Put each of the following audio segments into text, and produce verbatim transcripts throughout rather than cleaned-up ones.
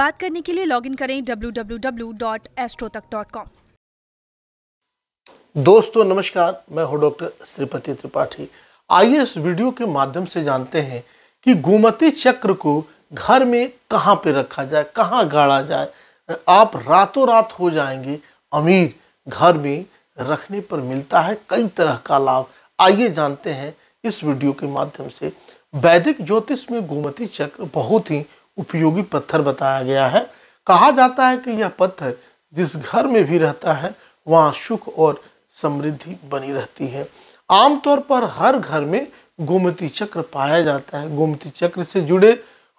बात करने के लिए लॉगिन करें W W W dot astrotak dot com. दोस्तों नमस्कार, मैं हूं डॉक्टर श्रीपति त्रिपाठी। आइए इस वीडियो के माध्यम से जानते हैं कि गोमती चक्र को घर में कहां पे रखा जाए, कहां गाड़ा जाए। आप रातों रात हो जाएंगे अमीर। घर में रखने पर मिलता है कई तरह का लाभ। आइए जानते हैं इस वीडियो के माध्यम से। वैदिक ज्योतिष में गोमती चक्र बहुत ही उपयोगी पत्थर बताया गया है। कहा जाता है कि यह पत्थर जिस घर में भी रहता है वहाँ सुख और समृद्धि बनी रहती है। आमतौर पर हर घर में गोमती चक्र पाया जाता है। गोमती चक्र से जुड़े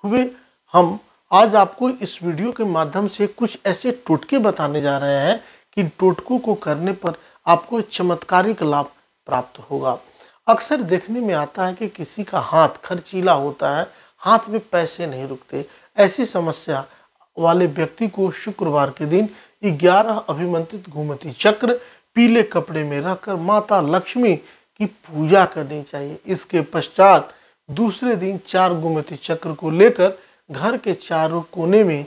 हुए हम आज आपको इस वीडियो के माध्यम से कुछ ऐसे टोटके बताने जा रहे हैं कि टोटकों को करने पर आपको चमत्कारिक लाभ प्राप्त होगा। अक्सर देखने में आता है कि किसी का हाथ खर्चीला होता है, हाथ में पैसे नहीं रुकते। ऐसी समस्या वाले व्यक्ति को शुक्रवार के दिन ग्यारह अभिमंत्रित गोमती चक्र पीले कपड़े में रखकर माता लक्ष्मी की पूजा करनी चाहिए। इसके पश्चात दूसरे दिन चार गोमती चक्र को लेकर घर के चारों कोने में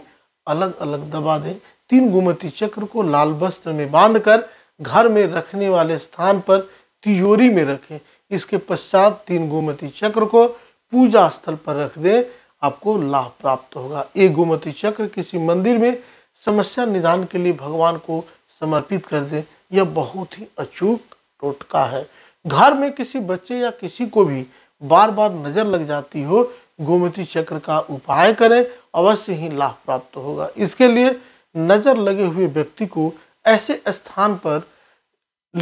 अलग अलग दबा दें। तीन गोमती चक्र को लाल वस्त्र में बांधकर घर में रखने वाले स्थान पर तिजोरी में रखें। इसके पश्चात तीन गोमती चक्र को पूजा स्थल पर रख दें। आपको लाभ प्राप्त होगा। एक गोमती चक्र किसी मंदिर में समस्या निदान के लिए भगवान को समर्पित कर दें। यह बहुत ही अचूक टोटका है। घर में किसी बच्चे या किसी को भी बार बार नजर लग जाती हो, गोमती चक्र का उपाय करें, अवश्य ही लाभ प्राप्त होगा। इसके लिए नजर लगे हुए व्यक्ति को ऐसे स्थान पर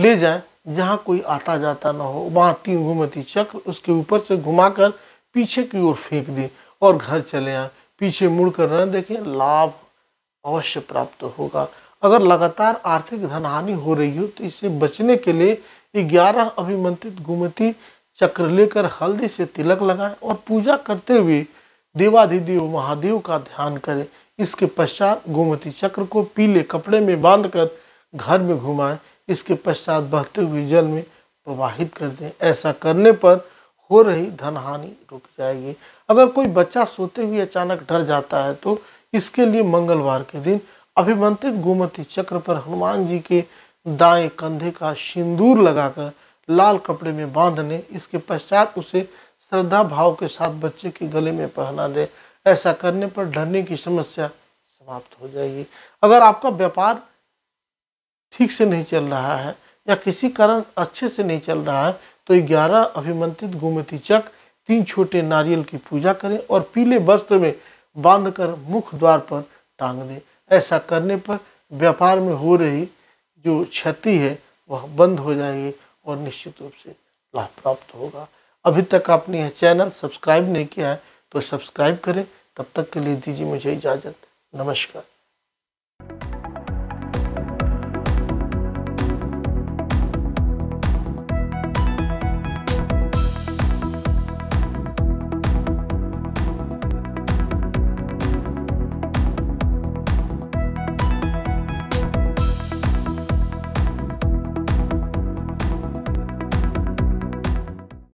ले जाए जहां कोई आता जाता ना हो। वहां तीन गोमती चक्र उसके ऊपर से घुमाकर पीछे की ओर फेंक दें और घर चले आए। पीछे मुड़कर न देखें, लाभ अवश्य प्राप्त होगा। अगर लगातार आर्थिक धनहानि हो रही हो तो इससे बचने के लिए ग्यारह अभिमंत्रित गोमती चक्र लेकर हल्दी से तिलक लगाएं और पूजा करते हुए देवाधिदेव महादेव का ध्यान करें। इसके पश्चात गोमती चक्र को पीले कपड़े में बांधकर घर में घुमाएं। इसके पश्चात बहते हुए जल में प्रवाहित कर दें। ऐसा करने पर हो रही धनहानि रुक जाएगी। अगर कोई बच्चा सोते हुए अचानक डर जाता है तो इसके लिए मंगलवार के दिन अभिमंत्रित गोमती चक्र पर हनुमान जी के दाएं कंधे का सिंदूर लगाकर लाल कपड़े में बांध लें। इसके पश्चात उसे श्रद्धा भाव के साथ बच्चे के गले में पहना दें। ऐसा करने पर डरने की समस्या समाप्त हो जाएगी। अगर आपका व्यापार ठीक से नहीं चल रहा है या किसी कारण अच्छे से नहीं चल रहा है तो ग्यारह अभिमंत्रित गोमती चक्र, तीन छोटे नारियल की पूजा करें और पीले वस्त्र में बांधकर मुख्य द्वार पर टांग दें। ऐसा करने पर व्यापार में हो रही जो क्षति है वह बंद हो जाएगी और निश्चित रूप से लाभ प्राप्त होगा। अभी तक आपने यह चैनल सब्सक्राइब नहीं किया है तो सब्सक्राइब करें। तब तक के लिए दीजिए मुझे इजाज़त। नमस्कार।